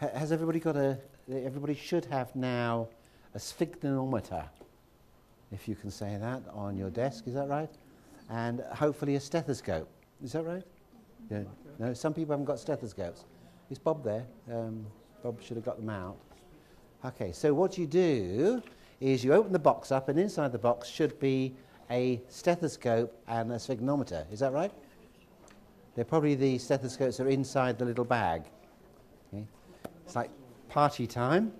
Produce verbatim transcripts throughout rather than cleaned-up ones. Has everybody got a, everybody should have now a sphygmomanometer, if you can say that, on your desk, is that right? And hopefully a stethoscope, is that right? Yeah. No, some people haven't got stethoscopes. Is Bob there? Um, Bob should have got them out. Okay, so what you do is you open the box up, and inside the box should be a stethoscope and a sphygmomanometer, is that right? They're probably the stethoscopes that are inside the little bag. Okay. It's like party time.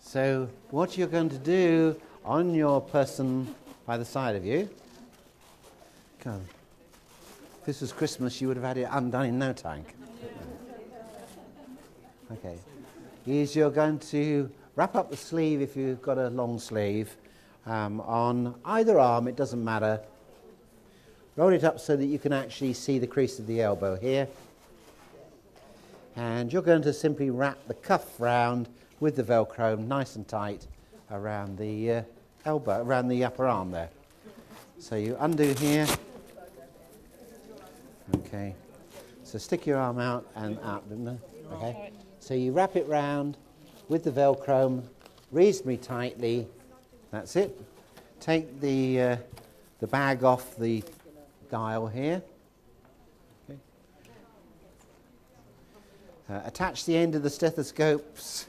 So what you're going to do on your person by the side of you, come. If this was Christmas, you would have had it undone in no time. Okay. Is you're going to wrap up the sleeve, if you've got a long sleeve, um, on either arm, it doesn't matter. Roll it up so that you can actually see the crease of the elbow here. And you're going to simply wrap the cuff round with the Velcro nice and tight around the uh, elbow, around the upper arm there. So you undo here. Okay. So stick your arm out and out. Okay. So you wrap it round with the Velcro reasonably tightly. That's it. Take the uh, the bag off the dial here. Okay. Uh, attach the end of the stethoscopes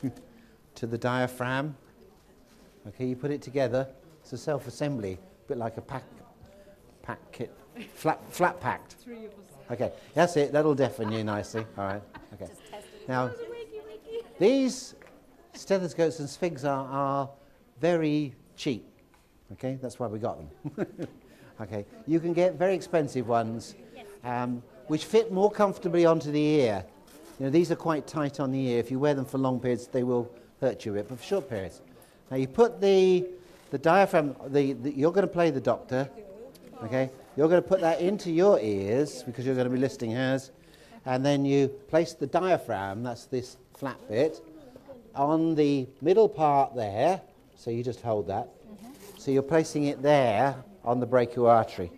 to the diaphragm. Okay, you put it together. It's a self-assembly, a bit like a pack pack kit, flat flat packed. Okay, that's it. That'll deafen you nicely. All right. Okay. Now. These stethoscopes and sphigs are, are very cheap, okay? That's why we got them. Okay, you can get very expensive ones, um, which fit more comfortably onto the ear. You know, these are quite tight on the ear. If you wear them for long periods, they will hurt you a bit, but for short periods. Now, you put the, the diaphragm, the, the, you're going to play the doctor, okay? You're going to put that into your ears, because you're going to be listening hers, and then you place the diaphragm, that's this flat bit, on the middle part there, so you just hold that. Mm-hmm. So you're placing it there on the brachial artery.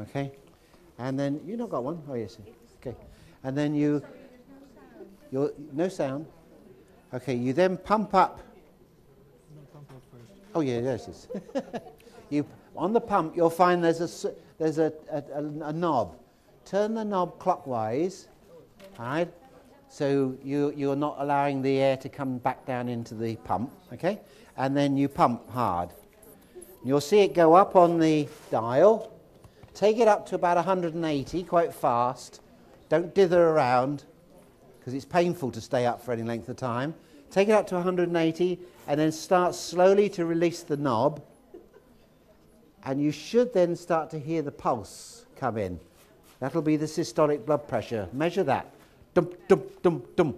Okay? And then, you've not got one? Oh, yes. Okay. And then you, you're, no sound. Okay, you then pump up. No, pump up first. Oh, yeah, there it is. You, on the pump, you'll find there's, a, there's a, a, a knob. Turn the knob clockwise, all right? So you, you're not allowing the air to come back down into the pump, okay? And then you pump hard. You'll see it go up on the dial. Take it up to about one hundred eighty, quite fast. Don't dither around, because it's painful to stay up for any length of time. Take it up to one hundred eighty, and then start slowly to release the knob. And you should then start to hear the pulse come in. That'll be the systolic blood pressure. Measure that. Dum, dum, dum, dum.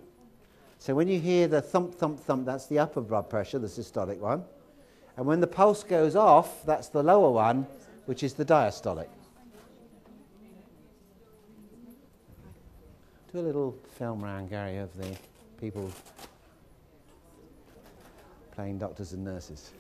So when you hear the thump, thump, thump, that's the upper blood pressure, the systolic one. And when the pulse goes off, that's the lower one, which is the diastolic. Do a little film round, Gary, of the people playing doctors and nurses.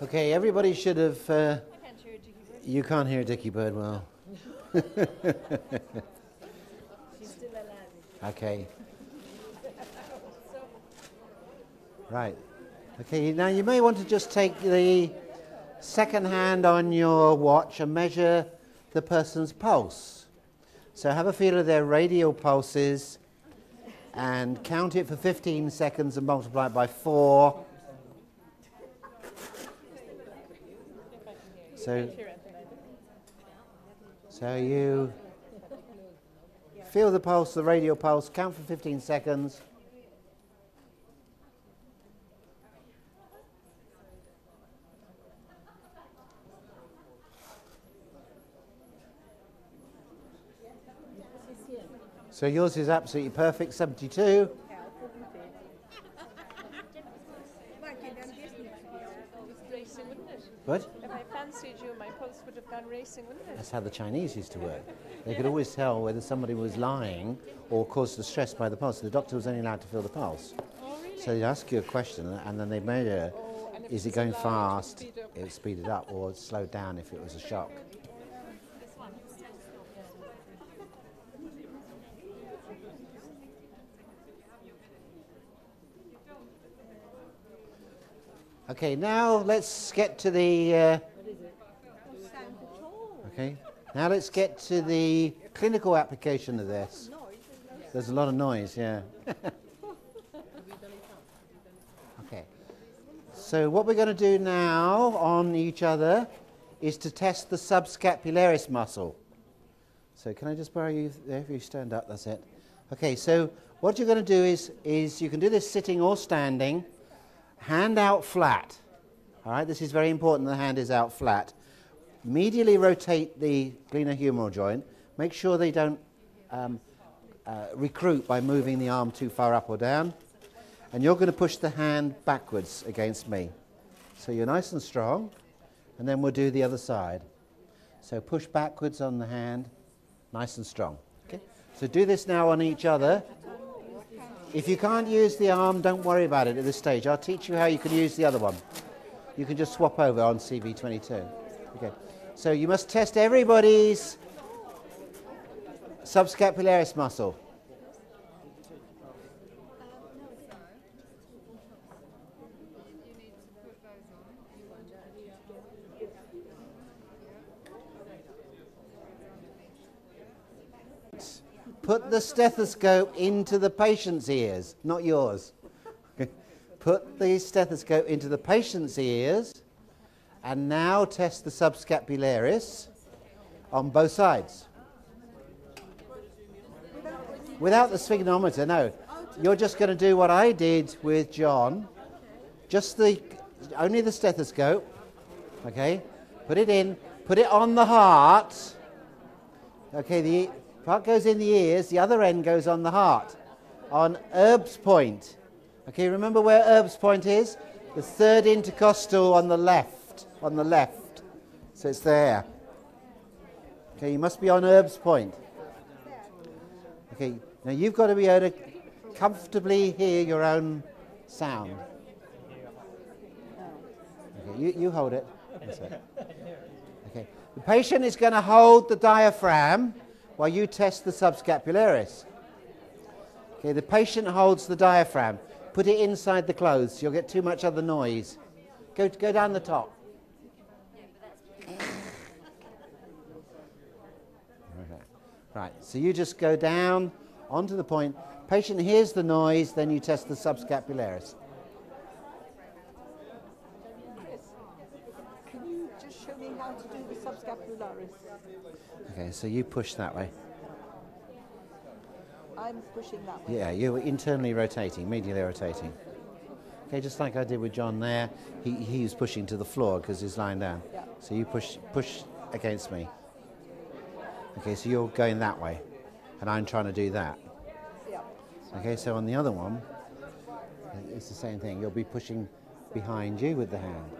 Okay, everybody should have... Uh, I can't hear a dicky bird. You can't hear a dicky bird, well. She's still alive. Okay. Right. Okay, now you may want to just take the second hand on your watch and measure the person's pulse. So have a feel of their radial pulses and count it for fifteen seconds and multiply it by four. So, so you feel the pulse, the radial pulse, count for fifteen seconds. So yours is absolutely perfect, seventy-two. What? If I fancied you, my pulse would have gone racing, wouldn't it? That's how the Chinese used to work. They could always tell whether somebody was lying or caused the stress by the pulse. The doctor was only allowed to feel the pulse. Oh, really? So they'd ask you a question and then they'd measure, oh, is it going fast, it would speed it up, or slow it down if it was a shock. Okay, now let's get to the. Uh, okay, now let's get to the clinical application of this. There's a lot of noise, yeah. Okay, so what we're going to do now on each other is to test the subscapularis muscle. So can I just borrow you there? If you stand up, that's it. Okay, so what you're going to do is is you can do this sitting or standing. Hand out flat, all right, this is very important, the hand is out flat. Medially rotate the glenohumeral joint, make sure they don't um, uh, recruit by moving the arm too far up or down, and you're going to push the hand backwards against me. So you're nice and strong, and then we'll do the other side. So push backwards on the hand, nice and strong. Okay. So do this now on each other. If you can't use the arm, don't worry about it at this stage. I'll teach you how you can use the other one. You can just swap over on C V twenty-two. Okay. So you must test everybody's subscapularis muscle. Put the stethoscope into the patient's ears, not yours. Put the stethoscope into the patient's ears, and now test the subscapularis on both sides. Without the sphygmomanometer, no. You're just going to do what I did with John. Just the, only the stethoscope, okay? Put it in, put it on the heart, okay, the... part goes in the ears, the other end goes on the heart, on Erb's point. Okay, remember where Erb's point is? The third intercostal on the left, on the left. So it's there. Okay, you must be on Erb's point. Okay, now you've got to be able to comfortably hear your own sound. Okay, you, you hold it. Okay, the patient is going to hold the diaphragm while you test the subscapularis. Okay, the patient holds the diaphragm. Put it inside the clothes. You'll get too much other noise. Go, go down the top. Okay. Right, so you just go down onto the point. Patient hears the noise, then you test the subscapularis. How to do the subscapularis. Okay, so you push that way. I'm pushing that way. Yeah, you're internally rotating, medially rotating. Okay, just like I did with John there, he, he was pushing to the floor because he's lying down. Yeah. So you push, push against me. Okay, so you're going that way, and I'm trying to do that. Yeah. Okay, so on the other one, it's the same thing. You'll be pushing behind you with the hand.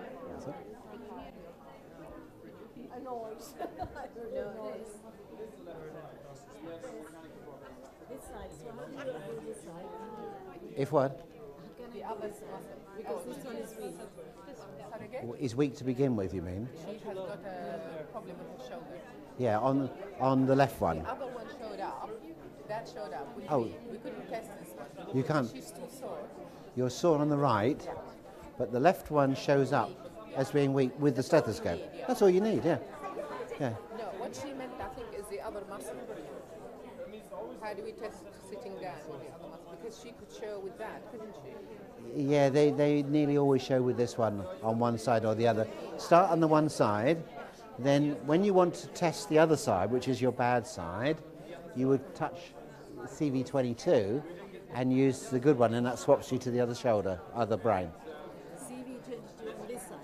If what? The other because this one is weak. Well, is weak to begin with, you mean? She has got a problem with her shoulder. Yeah, on on the left one. The other one showed up. That showed up. We, oh. we couldn't test this one. You can't. She's too sore. You're sore on the right, yeah. But the left one shows up as being weak with the stethoscope. Need, yeah. That's all you need, yeah. Yeah. No, what she meant, I think, is the other muscle. How do we test sitting down with the other muscle? Because she could show with that, couldn't she? Yeah, they, they nearly always show with this one, on one side or the other. Start on the one side, then when you want to test the other side, which is your bad side, you would touch C V twenty-two and use the good one, and that swaps you to the other shoulder, other brain. C V twenty-two on this side?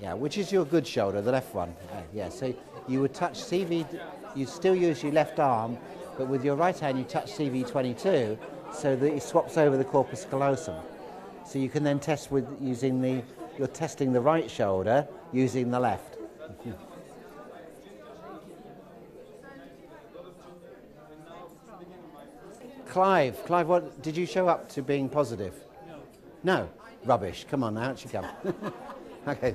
Yeah, which is your good shoulder, the left one. Yeah, so you would touch C V, you still use your left arm, but with your right hand you touch C V twenty-two so that it swaps over the corpus callosum. So you can then test with using the, you're testing the right shoulder using the left. Clive, Clive, what did you show up to being positive? No. No? Rubbish. Come on now, out you come. Okay.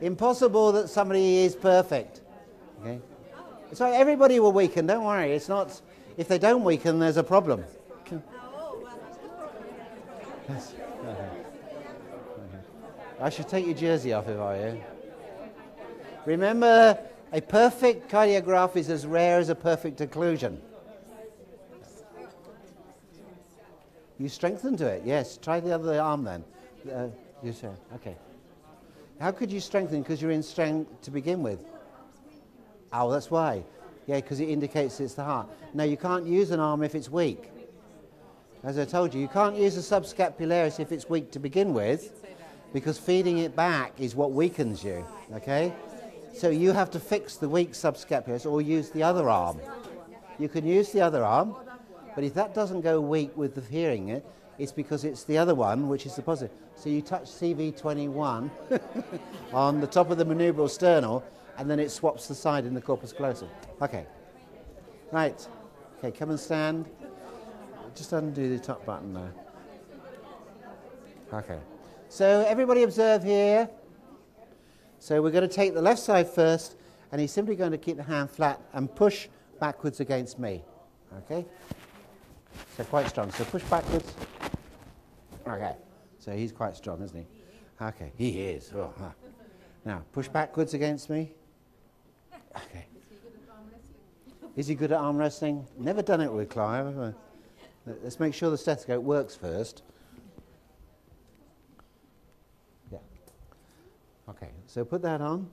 Impossible that somebody is perfect. Okay. So everybody will weaken. Don't worry. It's not. If they don't weaken, there's a problem. Yes. Okay. Okay. I should take your jersey off if I were you. Remember, a perfect cardiograph is as rare as a perfect occlusion. You strengthen to it, yes. Try the other arm then. Uh, yes, sir. Okay. How could you strengthen? Because you're in strength to begin with. Oh, that's why. Yeah, because it indicates it's the heart. No, you can't use an arm if it's weak. As I told you, you can't use a subscapularis if it's weak to begin with, because feeding it back is what weakens you, okay? So you have to fix the weak subscapularis or use the other arm. You can use the other arm, but if that doesn't go weak with the hearing it, it's because it's the other one, which is the positive. So you touch C V twenty-one on the top of the manubrial sternal, and then it swaps the side in the corpus callosum. Okay. Right. Okay, come and stand. Just undo the top button there. Okay. So everybody observe here. So we're going to take the left side first, and he's simply going to keep the hand flat and push backwards against me. Okay? So quite strong. So push backwards. Okay. So he's quite strong, isn't he? Okay. He is. Oh, huh. Now, push backwards against me. Okay. Is he good at arm wrestling? Never done it with Clive, have I? Let's make sure the stethoscope works first. Yeah. Okay, so put that on.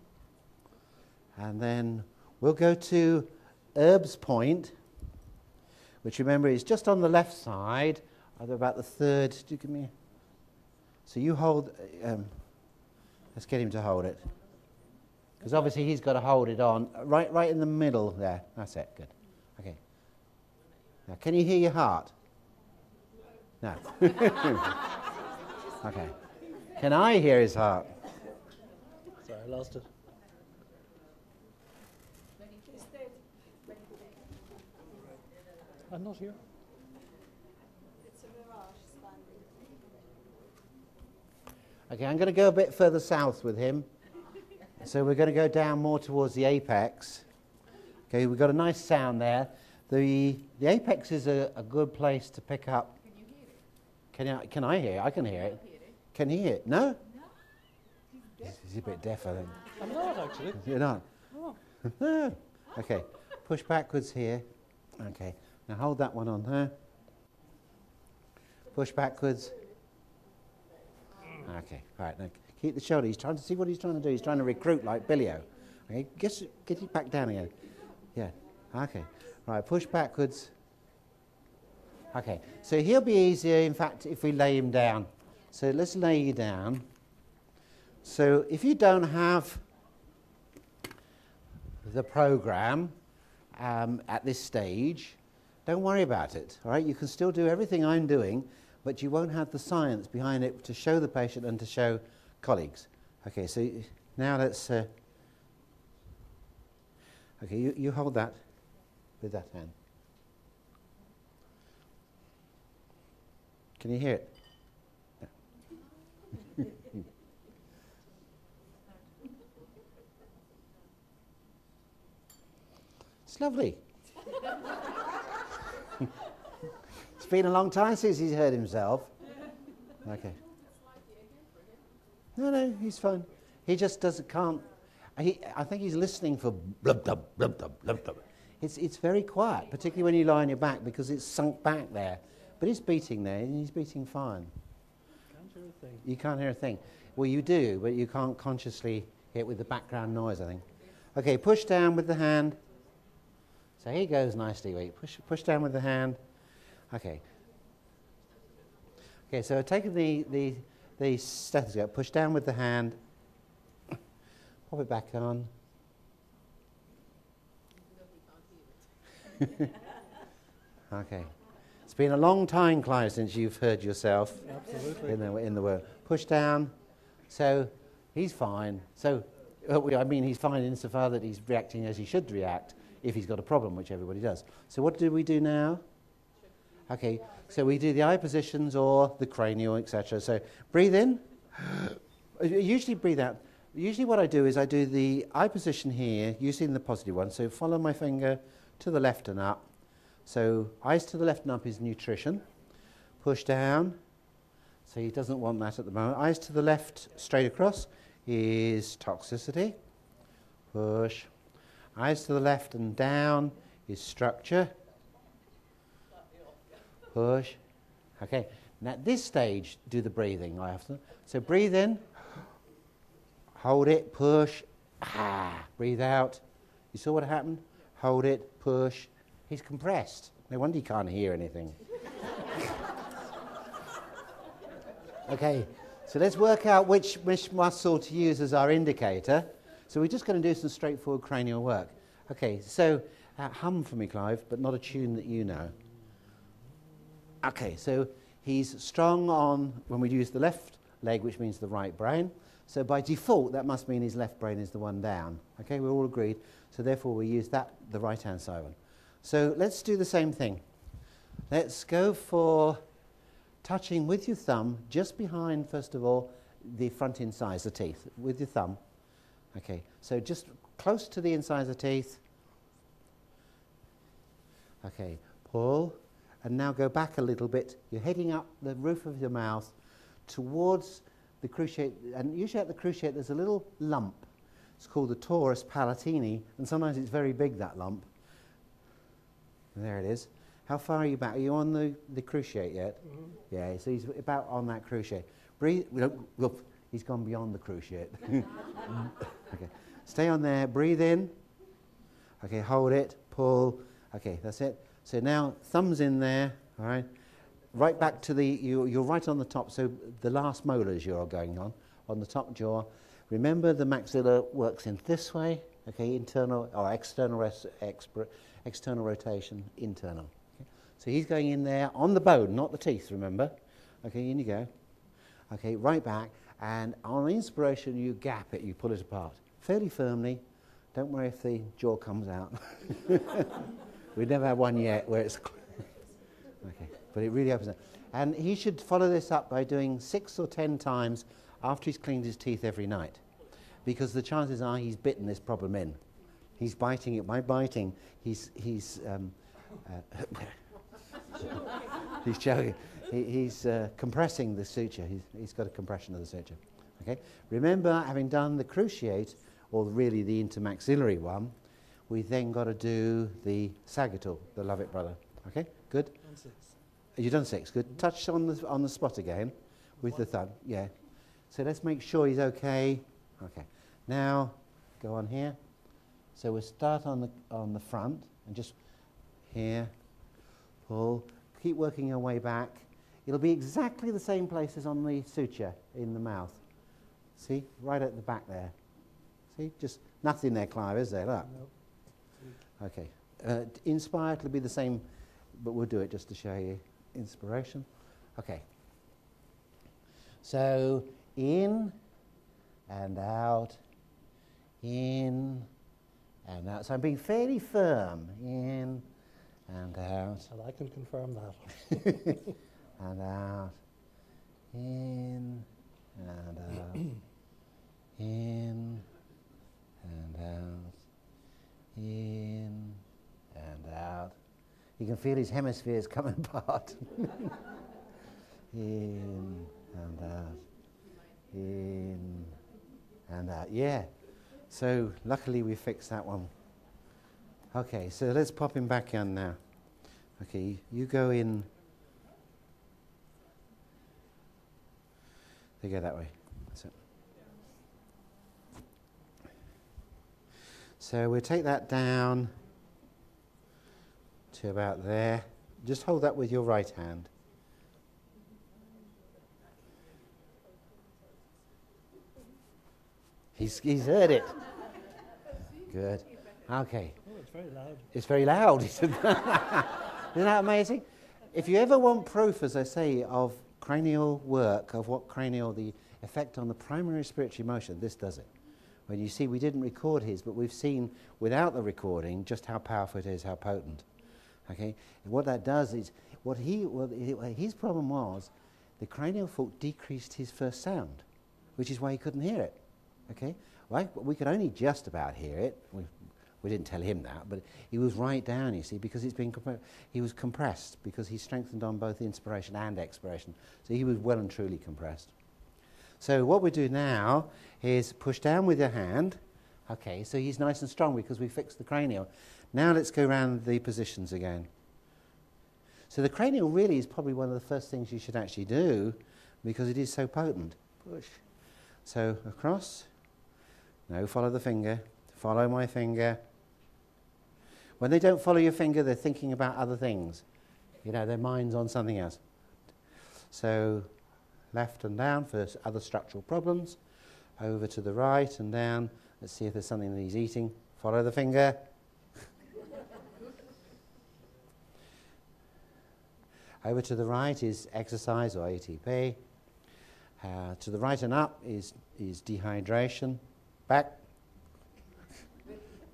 And then we'll go to Erb's point, which remember is just on the left side, about the third. Do you give me? So you hold, um, let's get him to hold it. Because obviously he's got to hold it on. Right, right in the middle there. That's it, good. Okay. Now, can you hear your heart? No. Okay. Can I hear his heart? Sorry, I lost it. I'm not here. It's a mirage. Okay, I'm going to go a bit further south with him. So we're going to go down more towards the apex. Okay, we've got a nice sound there. The the apex is a, a good place to pick up. Can you hear it? Can I can I hear it? I can hear it. Hear it. Can he hear it? No? No. He's, he's a bit deaf, I think. I'm not actually. You're not. Oh. No. Okay. Push backwards here. Okay. Now hold that one on there. Push backwards. Okay. All right. Now keep the shoulder. He's trying to see what he's trying to do. He's trying to recruit like Billy-O. Okay. Get get it back down again. Yeah. Okay. Right, push backwards. Okay, so he'll be easier, in fact, if we lay him down. So let's lay you down. So if you don't have the program um, at this stage, don't worry about it, all right? You can still do everything I'm doing, but you won't have the science behind it to show the patient and to show colleagues. Okay, so now let's... Uh, okay, you, you hold that. With that hand. Can you hear it? No. It's lovely. It's been a long time since he's heard himself. Okay. No, no, he's fine. He just doesn't can't. He, I think he's listening for blub blub blub blub blub blub. It's, it's very quiet, particularly when you lie on your back, because it's sunk back there. But it's beating there, and he's beating fine. Can't hear a thing. You can't hear a thing. Well, you do, but you can't consciously hear it with the background noise, I think. Okay, push down with the hand. So he goes nicely. Wait, push, push down with the hand. Okay. Okay, so taking the, the, the stethoscope, push down with the hand. Pop it back on. Okay. It's been a long time, Clive, since you've heard yourself. Absolutely. In the, in the word. Push down. So he's fine. So, I mean, he's fine insofar that he's reacting as he should react if he's got a problem, which everybody does. So what do we do now? Okay, so we do the eye positions or the cranial, et cetera. So breathe in. Usually breathe out. Usually what I do is I do the eye position here using the positive one. So follow my finger to the left and up. So eyes to the left and up is nutrition. Push down. So he doesn't want that at the moment. Eyes to the left, straight across, is toxicity. Push. Eyes to the left and down is structure. Push. Okay. Now at this stage, do the breathing. I have to. So breathe in. Hold it. Push. Ah. Breathe out. You saw what happened? Hold it. Push. He's compressed. No wonder he can't hear anything. Okay. So let's work out which, which muscle to use as our indicator. So we're just going to do some straightforward cranial work. Okay. So uh, hum for me, Clive, but not a tune that you know. Okay, so he's strong on when we use the left leg, which means the right brain. So by default, that must mean his left brain is the one down. Okay, we're all agreed. So therefore, we use that, the right-hand side one. So let's do the same thing. Let's go for touching with your thumb just behind, first of all, the front incisor teeth with your thumb. Okay, so just close to the incisor teeth. Okay, pull. And now go back a little bit. You're heading up the roof of your mouth towards the cruciate. And usually at the cruciate, there's a little lump. It's called the torus palatini. And sometimes it's very big, that lump. And there it is. How far are you back? Are you on the, the cruciate yet? Mm-hmm. Yeah, so he's about on that cruciate. Breathe. Look, he's gone beyond the cruciate. Okay. Stay on there. Breathe in. Okay, hold it. Pull. Okay, that's it. So now, thumbs in there, all right? Right back to the, you, you're right on the top, so the last molars you're going on, on the top jaw. Remember the maxilla works in this way, okay, internal or external, res, expert, external rotation, internal. Okay. So he's going in there on the bone, not the teeth, remember? Okay, in you go. Okay, right back, and on inspiration, you gap it, you pull it apart fairly firmly. Don't worry if the jaw comes out. We've never had one yet where it's okay, but it really opens up. And he should follow this up by doing six or ten times after he's cleaned his teeth every night, because the chances are he's bitten this problem in. He's biting it by biting. He's he's um, uh, he's joking. He, he's uh, compressing the suture. He's he's got a compression of the suture. Okay. Remember, having done the cruciate, or really the intermaxillary one. We've then got to do the sagittal, the love it brother. Okay, good? Done six. You've done six, good. Mm-hmm. Touch on the, on the spot again with One. the thumb, yeah. So let's make sure he's okay. Okay, now go on here. So we'll start on the, on the front and just here, pull. Keep working your way back. It'll be exactly the same place as on the suture in the mouth. See, right at the back there. See, just nothing there, Clive, is there? Look. Nope. Okay, uh, inspire, it'll be the same, but we'll do it just to show you inspiration. Okay, so in and out, in and out. So I'm being fairly firm, in and out. And I can confirm that. And out, in and out, in and out. In and out. You can feel his hemispheres coming apart. In and out. In and out. Yeah. So luckily we fixed that one. Okay, so let's pop him back in now. Okay, you go in. They go that way. That's it. So we'll take that down to about there. Just hold that with your right hand. He's, he's heard it. Good. Okay. Oh, it's very loud. It's very loud. Isn't that amazing? If you ever want proof, as I say, of cranial work, of what cranial, the effect on the primary respiratory motion, this does it. When you see, we didn't record his, but we've seen without the recording just how powerful it is, how potent. Okay, and what that does is what he well, his problem was the cranial fork decreased his first sound, which is why he couldn't hear it. Okay, right? Well, we could only just about hear it. We, we didn't tell him that, but he was right down, you see, because it's been compre he was compressed because he strengthened on both inspiration and expiration, so he was well and truly compressed. So what we do now is push down with your hand. Okay, so he's nice and strong because we fixed the cranial. Now let's go around the positions again. So the cranial really is probably one of the first things you should actually do because it is so potent. Push. So across. No, follow the finger. Follow my finger. When they don't follow your finger, they're thinking about other things. You know, their mind's on something else. So left and down for other structural problems. Over to the right and down. Let's see if there's something that he's eating. Follow the finger. Over to the right is exercise or A T P. Uh, to the right and up is, is dehydration. Back.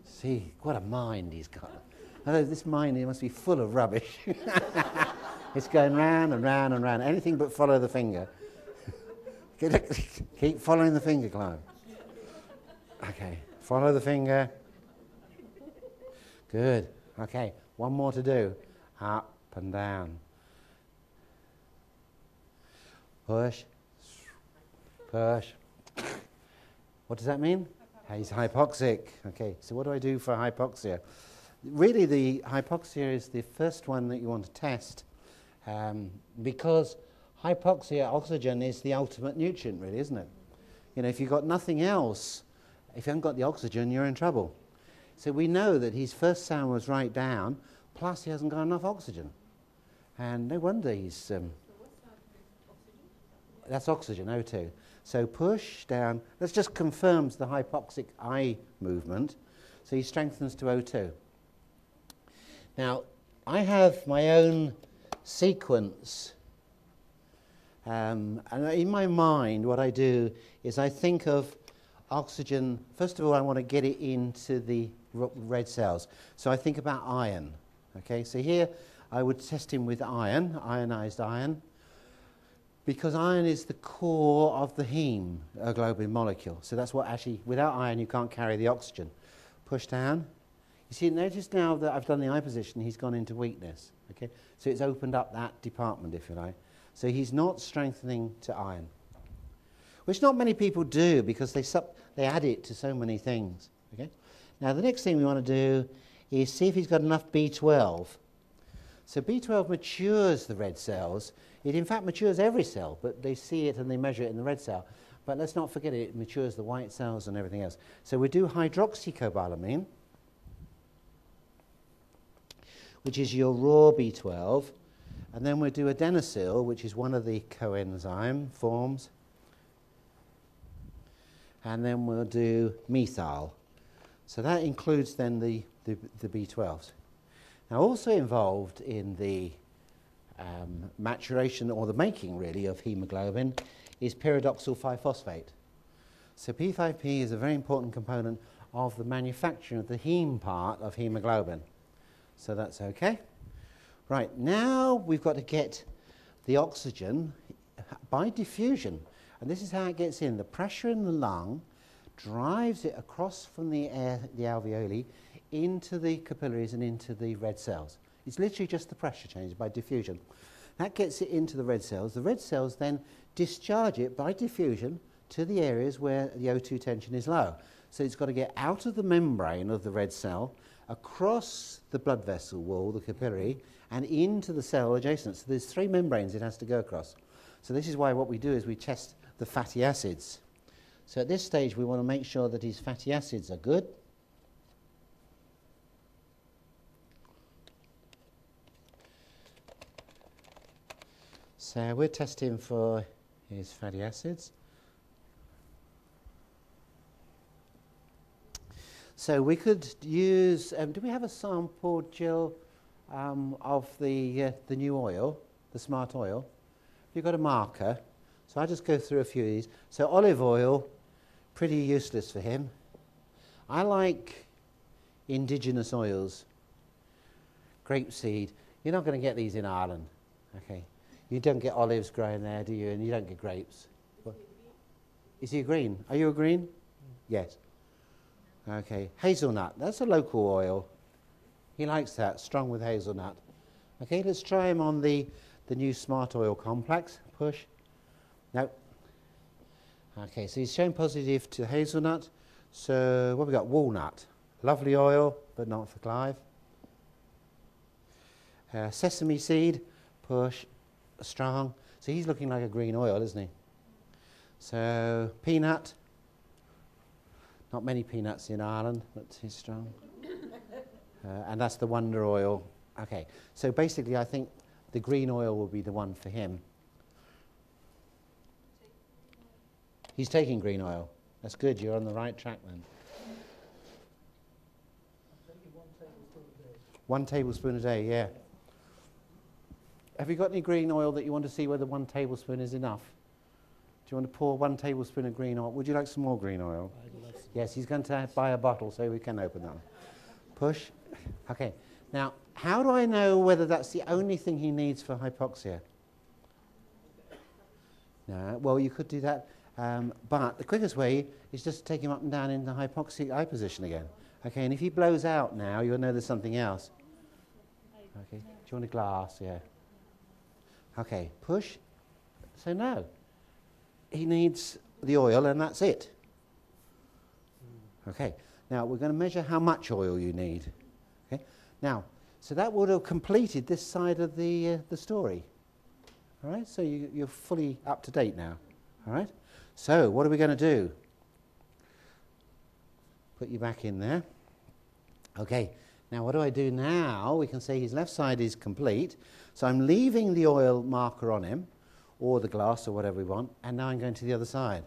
See, what a mind he's got. Although this mind, he must be full of rubbish. It's going round and round and round. Anything but follow the finger. Keep following the finger, Clive. Okay, follow the finger. Good. Okay, one more to do. Up and down. Push. Push. What does that mean? Hypoxic. He's hypoxic. Okay, so what do I do for hypoxia? Really, the hypoxia is the first one that you want to test um, because hypoxia, oxygen, is the ultimate nutrient, really, isn't it? You know, if you've got nothing else, if you haven't got the oxygen, you're in trouble. So we know that his first sound was right down, plus he hasn't got enough oxygen. And no wonder he's... Um, so what sound is oxygen? That's oxygen, O two. So push down. That just confirms the hypoxic eye movement. So he strengthens to O two. Now, I have my own sequence. Um, and in my mind, what I do is I think of oxygen. First of all, I want to get it into the red cells. So I think about iron. Okay, so here I would test him with iron, ionized iron, because iron is the core of the heme globin molecule. So that's what actually, without iron, you can't carry the oxygen. Push down. You see, notice now that I've done the eye position, he's gone into weakness. Okay, so it's opened up that department, if you like. So he's not strengthening to iron, which not many people do because they sub they add it to so many things. Okay. Now the next thing we want to do is see if he's got enough B twelve. So B twelve matures the red cells. It in fact matures every cell, but they see it and they measure it in the red cell. But let's not forget it, it matures the white cells and everything else. So we do hydroxycobalamin, which is your raw B twelve, and then we do adenosyl, which is one of the coenzyme forms. And then we'll do methyl. So that includes then the, the, the B twelves. Now also involved in the um, maturation or the making really of hemoglobin is pyridoxal five phosphate. So P five P is a very important component of the manufacturing of the heme part of hemoglobin. So that's okay. Right, now we've got to get the oxygen by diffusion. And this is how it gets in. The pressure in the lung drives it across from the air, the alveoli, into the capillaries and into the red cells. It's literally just the pressure change by diffusion. That gets it into the red cells. The red cells then discharge it by diffusion to the areas where the O two tension is low. So it's got to get out of the membrane of the red cell, across the blood vessel wall, the capillary, and into the cell adjacent. So there's three membranes it has to go across. So this is why what we do is we test the fatty acids. So at this stage we want to make sure that his fatty acids are good. So we're testing for his fatty acids. So we could use, um, do we have a sample, Jill, um, of the, uh, the new oil, the smart oil? You've got a marker. So I'll just go through a few of these. So olive oil, pretty useless for him. I like indigenous oils. grape seed. You're not going to get these in Ireland, okay? You don't get olives growing there, do you? And you don't get grapes. What? Is he a green? Are you a green? Mm. Yes. Okay, hazelnut, that's a local oil. He likes that, strong with hazelnut. Okay, let's try him on the, the new smart oil complex. Push. No. Okay, so he's shown positive to hazelnut. So what have we got? Walnut. Lovely oil, but not for Clive. Uh, sesame seed, push, strong. So he's looking like a green oil, isn't he? So peanut. Not many peanuts in Ireland, but he's strong. uh, and that's the wonder oil. Okay, so basically I think the green oil will be the one for him. He's taking green oil. That's good, you're on the right track then. I'm taking one tablespoon a day. One tablespoon a day, yeah. Have you got any green oil that you want to see whether one tablespoon is enough? Do you want to pour one tablespoon of green oil? Would you like some more green oil? I'd like some. Yes, he's going to buy a bottle so we can open that. Push. Okay, now how do I know whether that's the only thing he needs for hypoxia? No, well you could do that. Um, but the quickest way is just to take him up and down in the hypoxic eye position again. Okay, and if he blows out now, you'll know there's something else. Okay, do you want a glass? Yeah. Okay, push. So no. He needs the oil and that's it. Okay, now we're going to measure how much oil you need. Okay, now, so that would have completed this side of the, uh, the story. All right, so you, you're fully up to date now. All right. So, what are we going to do? Put you back in there. Okay, now what do I do now? We can say his left side is complete. So I'm leaving the oil marker on him, or the glass, or whatever we want, and now I'm going to the other side.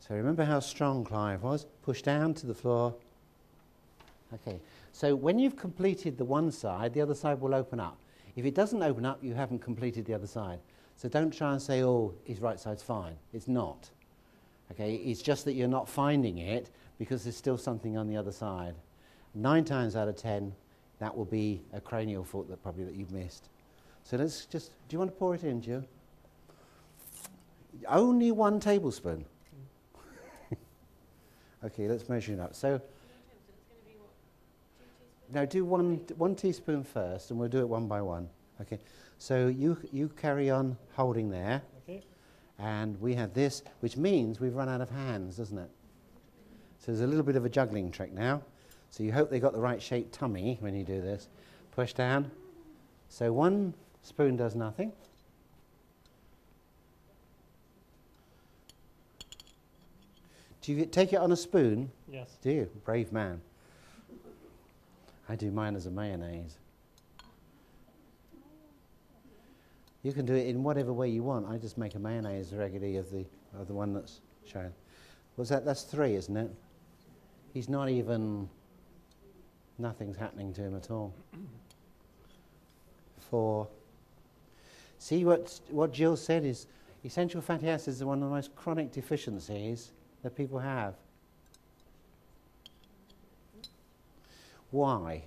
So remember how strong Clive was? Push down to the floor. Okay, so when you've completed the one side, the other side will open up. If it doesn't open up, you haven't completed the other side. So don't try and say, oh, his right side's fine. It's not. Okay, it's just that you're not finding it because there's still something on the other side. Nine times out of ten, that will be a cranial fault that probably that you've missed. So let's just, do you want to pour it in, Jill? Only one tablespoon. Mm. Okay, let's measure it up. So, so it's going to be what? No, do one, one teaspoon first, and we'll do it one by one. Okay. So you, you carry on holding there, okay. And we have this, which means we've run out of hands, doesn't it? So there's a little bit of a juggling trick now. So you hope they got the right shaped tummy when you do this. Push down. So one spoon does nothing. Do you take it on a spoon? Yes. Do you? Brave man. I do mine as a mayonnaise. You can do it in whatever way you want. I just make a mayonnaise regularly of the, of the one that's shown. What's that? That's three, isn't it? He's not even... Nothing's happening to him at all. Four. See, what, what Jill said is essential fatty acids are one of the most chronic deficiencies that people have. Why?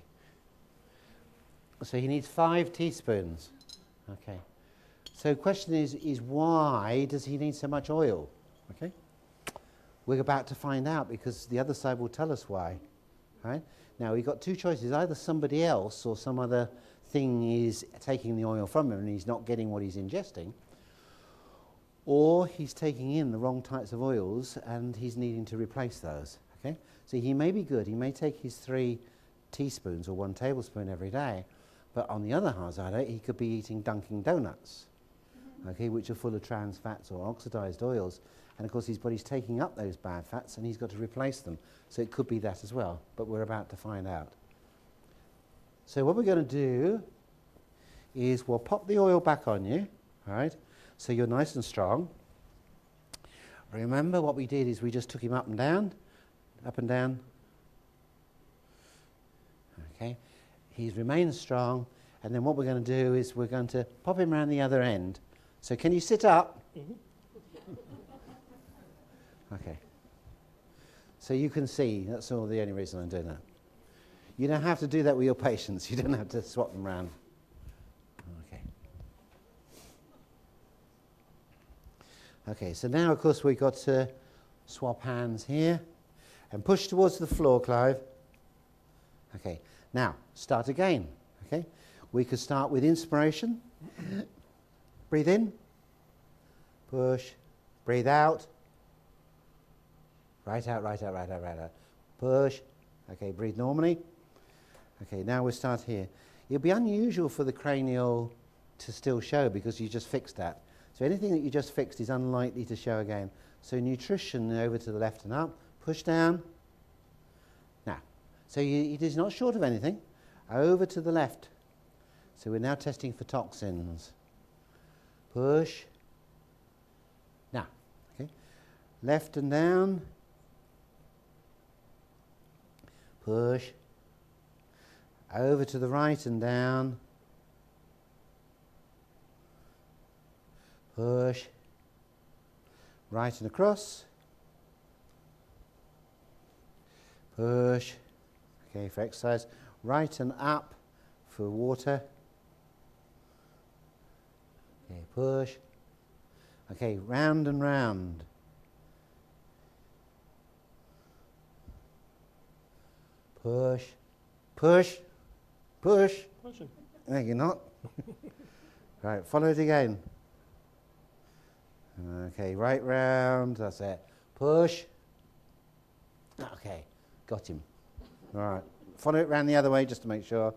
So he needs five teaspoons. Okay. So the question is, is why does he need so much oil? Okay, we're about to find out because the other side will tell us why. All right? Now we've got two choices: either somebody else or some other thing is taking the oil from him and he's not getting what he's ingesting, or he's taking in the wrong types of oils and he's needing to replace those. Okay, so he may be good; he may take his three teaspoons or one tablespoon every day. But on the other hand side, he could be eating Dunkin' Donuts, okay, which are full of trans fats or oxidized oils. And of course, his body's taking up those bad fats and he's got to replace them. So it could be that as well, but we're about to find out. So what we're going to do is we'll pop the oil back on you, all right, so you're nice and strong. Remember what we did is we just took him up and down, up and down. Okay. He's remained strong, and then what we're going to do is we're going to pop him around the other end. So can you sit up? Mm-hmm. Okay. So you can see. That's all the only reason I'm doing that. You don't have to do that with your patients. You don't have to swap them around. Okay. Okay, so now, of course, we've got to swap hands here. And push towards the floor, Clive. Okay, now, start again. Okay, we could start with inspiration. Breathe in. Push. Breathe out. Right out, right out, right out, right out. Push. Okay, breathe normally. Okay, now we'll start here. It'll be unusual for the cranial to still show because you just fixed that. So anything that you just fixed is unlikely to show again. So nutrition over to the left and up. Push down. Now, so you, it is not short of anything. Over to the left. So we're now testing for toxins. Push. Now, okay. Left and down. Push. Over to the right and down. Push. Right and across. Push. Okay, for exercise. Right and up for water. Okay, push. Okay, round and round. Push, push, push. Pushing. No, you're not. Right, follow it again. Okay, right round, that's it. Push. Okay, got him. All right, follow it round the other way just to make sure.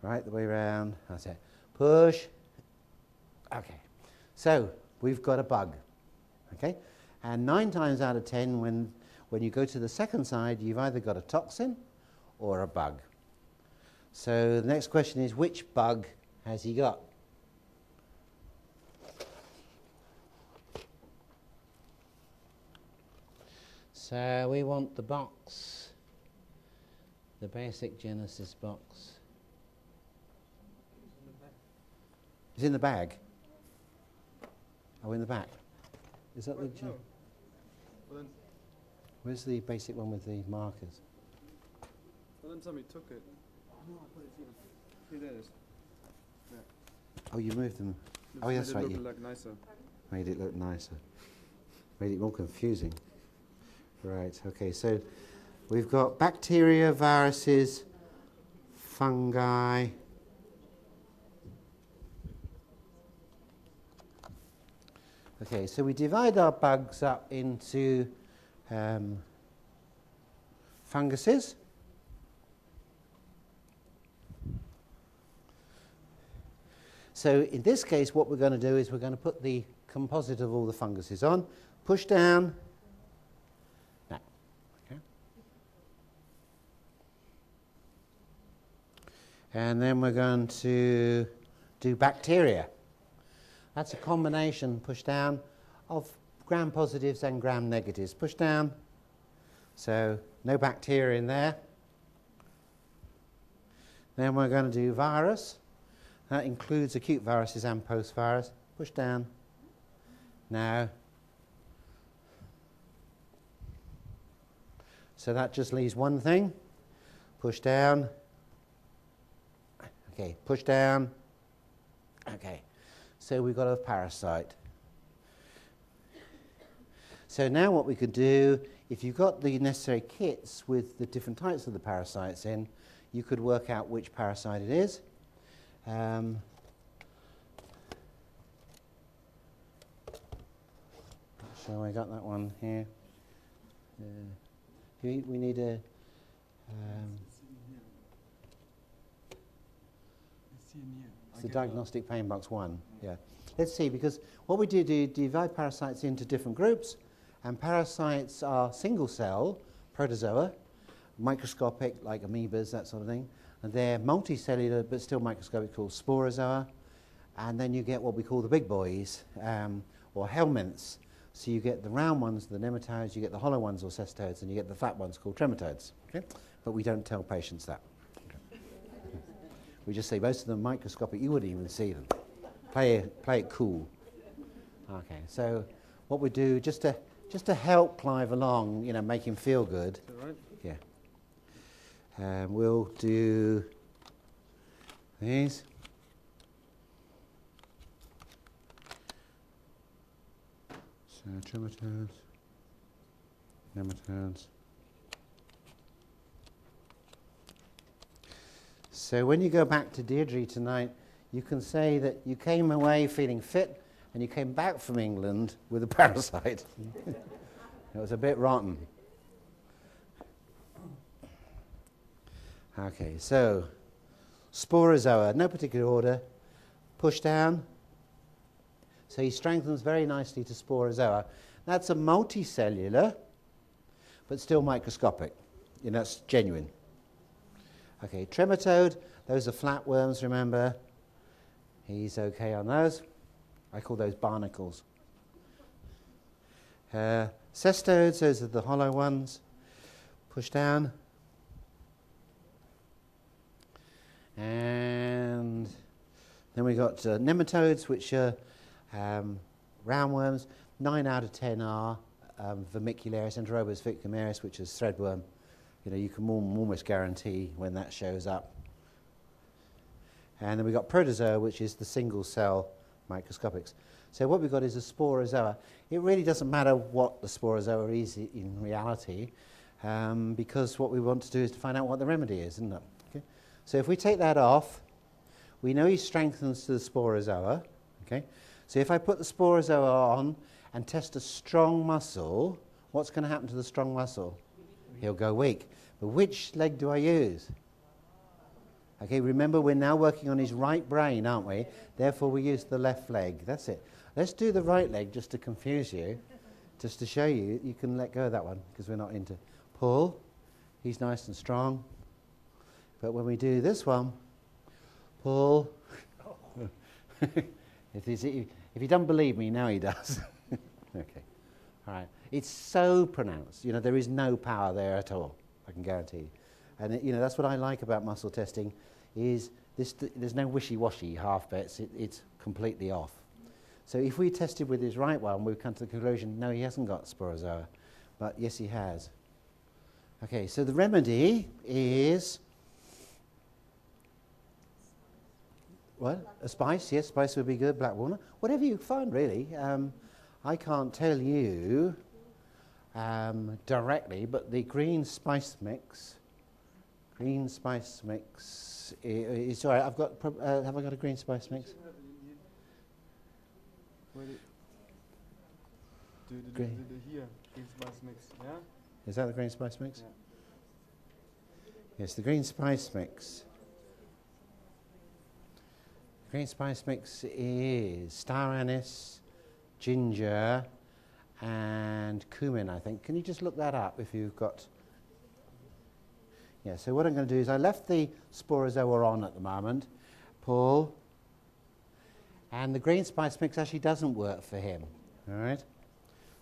Right the way round, that's it. Push. Okay, so we've got a bug. Okay, and nine times out of ten when When you go to the second side, you've either got a toxin or a bug. So the next question is, which bug has he got? So we want the box, the basic Genesis box. It's in the bag. Oh, in the back. Is that Wait, the... No. Well, then where's the basic one with the markers? Well, then somebody took it. No, I put it here. See, there it is. Yeah. Oh, you moved them. It's oh, that's right. Made it look like nicer. Made it look nicer. Made it more confusing. Right, okay, so we've got bacteria, viruses, fungi. Okay, so we divide our bugs up into Um, funguses, so in this case what we're going to do is we're going to put the composite of all the funguses on, push down, now, okay. And then we're going to do bacteria. That's a combination, push down, of gram positives and gram negatives. Push down. So no bacteria in there. Then we're going to do virus. That includes acute viruses and post-virus. Push down. Now. So that just leaves one thing. Push down. Okay, push down. Okay. So we've got a parasite. So now what we could do, if you've got the necessary kits with the different types of the parasites in, you could work out which parasite it is. Um, not sure I got that one here. Uh, we, we need a... Um, it's the diagnostic pain box one, yeah. Let's see, because what we do do divide parasites into different groups. And parasites are single cell, protozoa, microscopic like amoebas, that sort of thing. And they're multicellular but still microscopic, called sporozoa. And then you get what we call the big boys, um, or helminths. So you get the round ones, the nematodes, you get the hollow ones, or cestodes, and you get the fat ones called trematodes. Okay. But we don't tell patients that. We just say most of them are microscopic, you wouldn't even see them. Play it, play it cool. Okay, so what we do, just to... Just to help Clive along, you know, make him feel good. Is that right? Yeah. And we'll do these. So trematodes, nematodes. So when you go back to Deirdre tonight, you can say that you came away feeling fit and you came back from England with a parasite. It was a bit rotten. Okay, so sporozoa, no particular order. Push down. So he strengthens very nicely to sporozoa. That's a multicellular, but still microscopic. You know, that's genuine. Okay, trematode, those are flatworms, remember. He's okay on those. I call those barnacles. Uh, cestodes, those are the hollow ones. Push down. And then we got uh, nematodes, which are um, roundworms. Nine out of ten are um, vermicularis, Enterobus vermicularis, which is threadworm. You know, you can almost guarantee when that shows up. And then we've got protozoa, which is the single cell microscopics. So what we've got is a sporozoa. It really doesn't matter what the sporozoa is in reality, um, because what we want to do is to find out what the remedy is, isn't it? Okay? So if we take that off, we know he strengthens to the sporozoa. Okay? So if I put the sporozoa on and test a strong muscle, what's going to happen to the strong muscle? He'll go weak. But which leg do I use? Okay, remember we're now working on his right brain, aren't we? Therefore we use the left leg. That's it. Let's do the right leg just to confuse you, just to show you. You can let go of that one because we're not into pull. He's nice and strong. But when we do this one, pull. if, if you don't believe me, now he does. Okay. All right. It's so pronounced. You know, there is no power there at all. I can guarantee you. And it, you know, that's what I like about muscle testing, is this th there's no wishy-washy half bets. It, it's completely off. So if we tested with his right one, we've come to the conclusion, no, he hasn't got sporozoa. But yes, he has. Okay, so the remedy is... What? A spice, yes, spice would be good, black walnut. Whatever you find, really. Um, I can't tell you um, directly, but the green spice mix... Green spice mix. Uh, sorry, I've got. Uh, have I got a green spice mix? Is that the green spice mix? Yeah. Yes, the green spice mix. Green spice mix is star anise, ginger, and cumin. I think. Can you just look that up if you've got? Yeah, so what I'm going to do is I left the sporozoa on at the moment, Paul, and the green spice mix actually doesn't work for him, all right?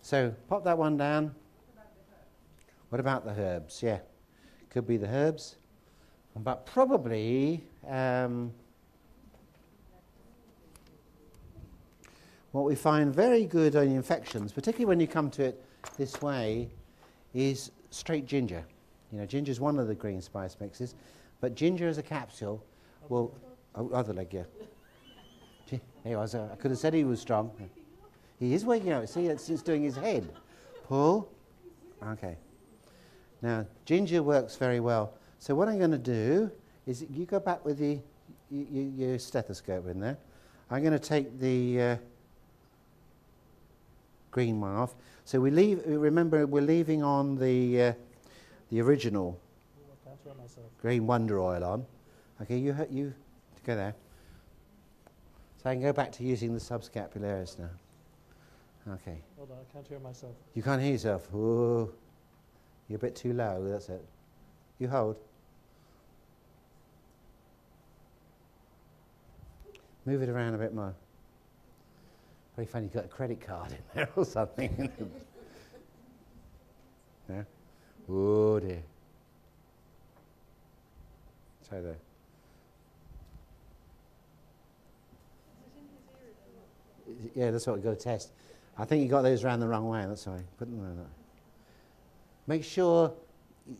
So pop that one down. What about the herbs? What about the herbs? Yeah, could be the herbs, but probably um, what we find very good on infections, particularly when you come to it this way, is straight ginger. You know, ginger is one of the green spice mixes, but ginger as a capsule will... Oh, other leg, yeah. There he was. I could have said he was strong. He is waking up. See, it's just doing his head. Pull. Okay. Now, ginger works very well. So what I'm going to do is you go back with the, you, you, your stethoscope in there. I'm going to take the uh, green one off. So we leave... Remember, we're leaving on the... Uh, the original green wonder oil on. Okay, you you go there. So I can go back to using the subscapularis now. Okay. Hold on, I can't hear myself. You can't hear yourself. Ooh, you're a bit too low. That's it. You hold. Move it around a bit more. Very funny. You've got a credit card in there or something. Yeah. Oh dear. Try that. Yeah, that's what we've got to test. I think you got those round the wrong way, that's why. Put them around that way. Make sure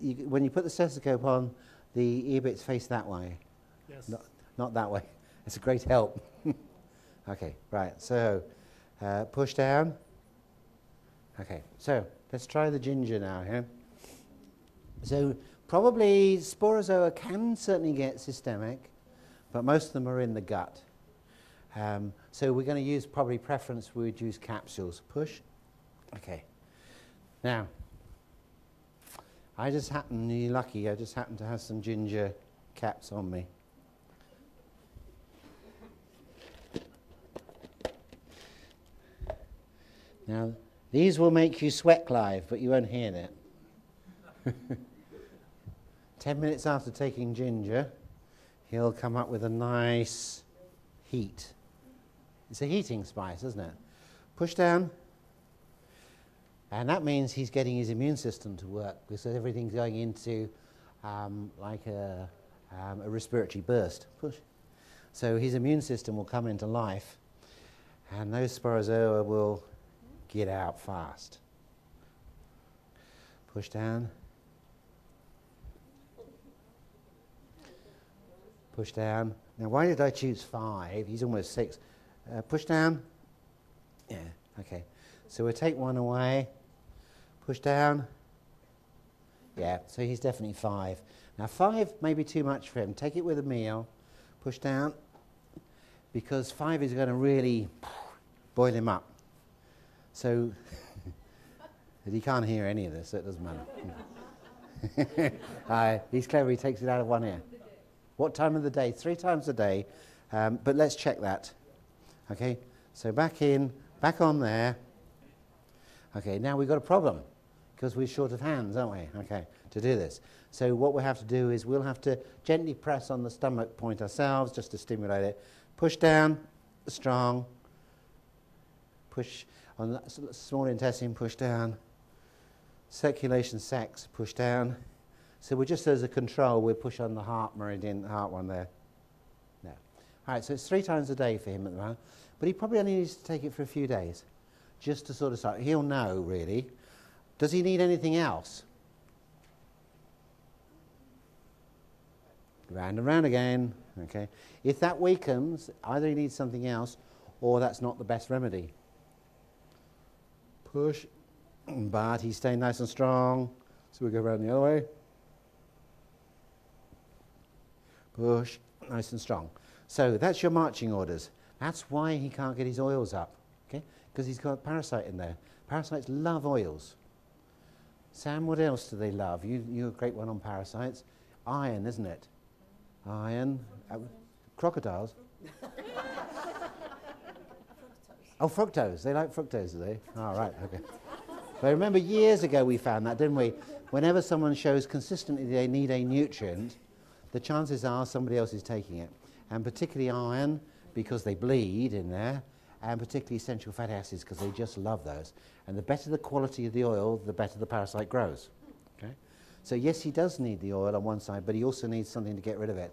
you, when you put the stethoscope on, the ear bits face that way? Yes. Not, not that way. It's a great help. Okay, right, so uh, push down. Okay, so let's try the ginger now here. So probably sporozoa can certainly get systemic, but most of them are in the gut. Um, so we're going to use probably preference, we would use capsules. Push. Okay. Now, I just happen, you're lucky, I just happen to have some ginger caps on me. Now, these will make you sweat live, but you won't hear that. Ten minutes after taking ginger, he'll come up with a nice heat. It's a heating spice, isn't it? Push down. And that means he's getting his immune system to work because everything's going into um, like a, um, a respiratory burst. Push. So his immune system will come into life and those sporozoa will get out fast. Push down. Push down. Now, why did I choose five? He's almost six. Uh, push down. Yeah, okay. So we'll take one away. Push down. Yeah, so he's definitely five. Now, five may be too much for him. Take it with a meal. Push down. Because five is going to really boil him up. So he can't hear any of this, so it doesn't matter. uh, he's clever. He takes it out of one ear. What time of the day? Three times a day. Um, but let's check that. Okay, so back in, back on there. Okay, now we've got a problem because we're short of hands, aren't we? Okay, to do this. So what we'll have to do is we'll have to gently press on the stomach point ourselves just to stimulate it. Push down, strong. Push on the small intestine, push down. Circulation sacs, push down. So we're just as a control, we'll push on the heart meridian, the heart one there. No. All right, so it's three times a day for him at the moment. But he probably only needs to take it for a few days just to sort of start. He'll know, really. Does he need anything else? Round and round again. Okay. If that weakens, either he needs something else or that's not the best remedy. Push. But he's staying nice and strong. So we go around the other way. Push, nice and strong. So that's your marching orders. That's why he can't get his oils up, okay? Because he's got a parasite in there. Parasites love oils. Sam, what else do they love? You, you're a great one on parasites. Iron, isn't it? Iron. Uh, crocodiles. Oh, fructose. They like fructose, do they? All right, okay. But I remember years ago we found that, didn't we? Whenever someone shows consistently they need a nutrient, the chances are somebody else is taking it. And particularly iron, because they bleed in there, and particularly essential fatty acids, because they just love those. And the better the quality of the oil, the better the parasite grows. Okay? So yes, he does need the oil on one side, but he also needs something to get rid of it.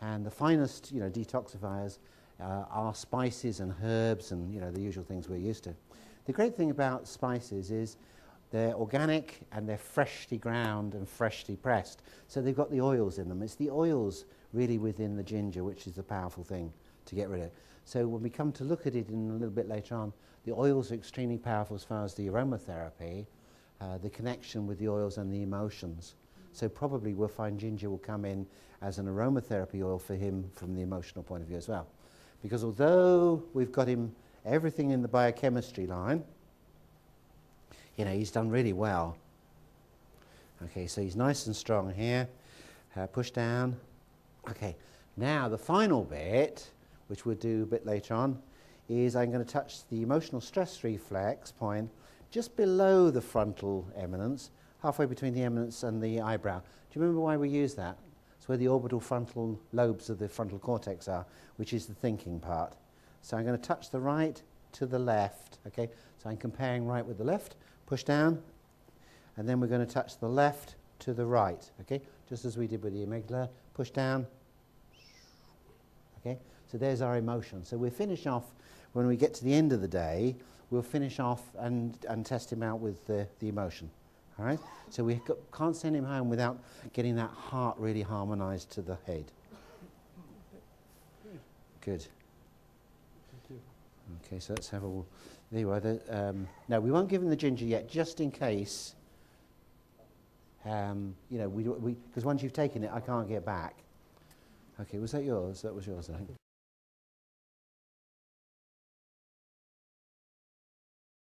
And the finest, you know, detoxifiers uh, are spices and herbs and, you know, the usual things we're used to. The great thing about spices is they're organic and they're freshly ground and freshly pressed. So they've got the oils in them. It's the oils really within the ginger which is the powerful thing to get rid of. So when we come to look at it in a little bit later on, the oils are extremely powerful as far as the aromatherapy, uh, the connection with the oils and the emotions. So probably we'll find ginger will come in as an aromatherapy oil for him from the emotional point of view as well. Because although we've got him everything in the biochemistry line, you know, he's done really well. Okay, so he's nice and strong here. Uh, push down. Okay, now the final bit, which we'll do a bit later on, is I'm going to touch the emotional stress reflex point just below the frontal eminence, halfway between the eminence and the eyebrow. Do you remember why we use that? It's where the orbital frontal lobes of the frontal cortex are, which is the thinking part. So I'm going to touch the right to the left. Okay, so I'm comparing right with the left. Push down, and then we're going to touch the left to the right, okay? Just as we did with the amygdala. Push down, okay? So there's our emotion. So we'll finish off, when we get to the end of the day, we'll finish off and, and test him out with the, the emotion, All right? So we can't send him home without getting that heart really harmonized to the head. Good. Thank you. Okay, so let's have a... There you are. The, um, no, we won't give him the ginger yet, just in case... Um, you know, we... Because we, once you've taken it, I can't get back. Okay, was that yours? That was yours, I think.